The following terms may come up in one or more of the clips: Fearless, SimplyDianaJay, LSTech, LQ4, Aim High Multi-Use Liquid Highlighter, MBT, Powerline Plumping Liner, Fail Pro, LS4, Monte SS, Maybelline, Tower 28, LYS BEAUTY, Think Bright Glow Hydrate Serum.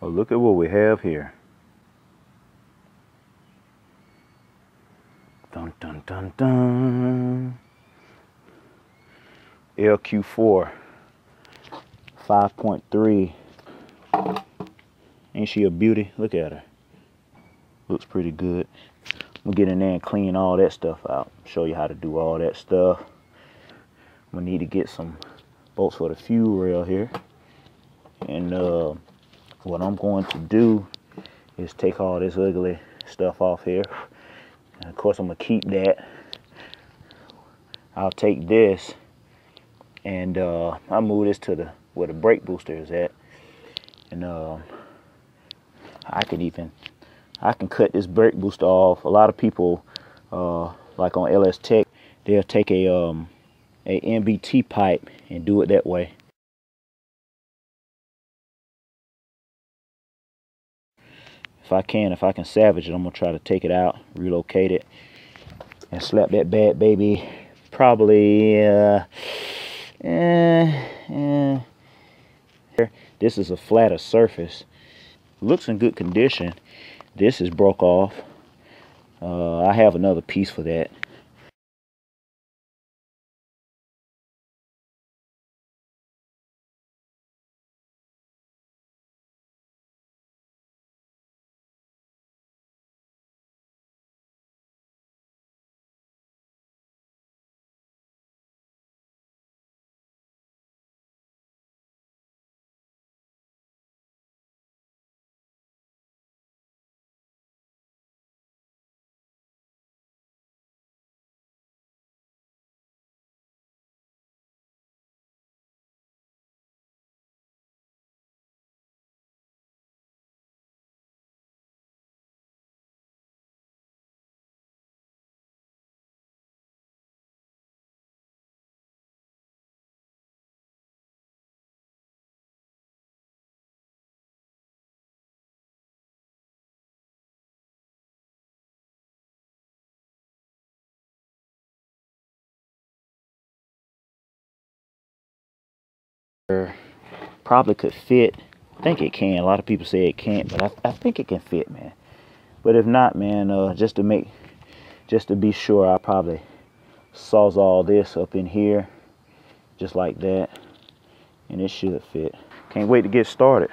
Well, look at what we have here. Dun, dun, dun, dun. LQ4 5.3. Ain't she a beauty? Look at her. Looks pretty good. I'm gonna get in there and clean all that stuff out. Show you how to do all that stuff. I'm gonna need to get some bolts for the fuel rail here. And what I'm going to do is take all this ugly stuff off here. And of course I'm gonna keep that. I'll take this and I'll move this to where the brake booster is at. And I can cut this brake booster off. A lot of people, like on LSTech, they'll take a MBT pipe and do it that way. If I can salvage it, I'm gonna try to take it out, relocate it, and slap that bad baby probably This is a flatter surface. Looks in good condition. This is broke off. I have another piece for that. Probably could fit. I think it can. A lot of people say it can't, but I think it can fit, man. But if not, man, just to be sure, I probably saws all this up in here just like that, and it should fit. Can't wait to get started.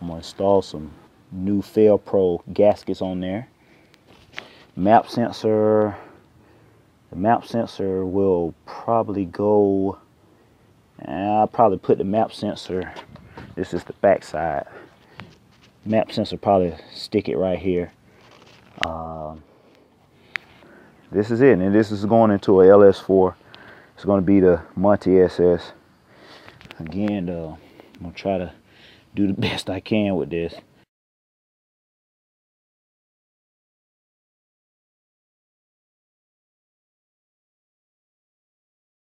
I'm gonna install some new Fail Pro gaskets on there. The map sensor will probably go. I'll probably put the map sensor, this is the back side. Map sensor, probably stick it right here. This is it, and this is going into a LS4. It's going to be the Monte SS. Again, I'm going to try to do the best I can with this.